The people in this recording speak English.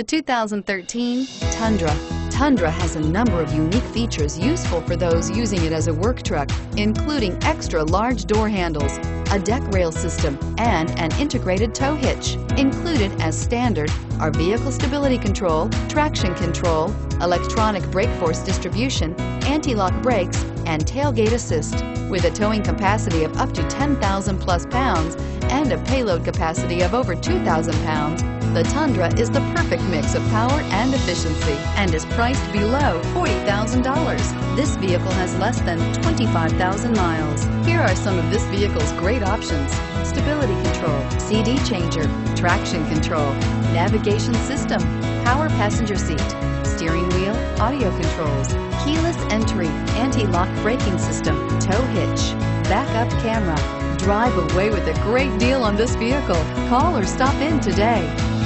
The 2013 Tundra. Tundra has a number of unique features useful for those using it as a work truck, including extra large door handles, a deck rail system, and an integrated tow hitch. Included as standard are vehicle stability control, traction control, electronic brake force distribution, anti-lock brakes, and tailgate assist. With a towing capacity of up to 10,000 plus pounds and a payload capacity of over 2,000 pounds, the Tundra is the perfect mix of power and efficiency and is priced below $40,000. This vehicle has less than 25,000 miles. Here are some of this vehicle's great options: stability control, CD changer, traction control, navigation system, power passenger seat, steering wheel audio controls, keyless entry, anti-lock braking system, tow hitch, backup camera. Drive away with a great deal on this vehicle. Call or stop in today.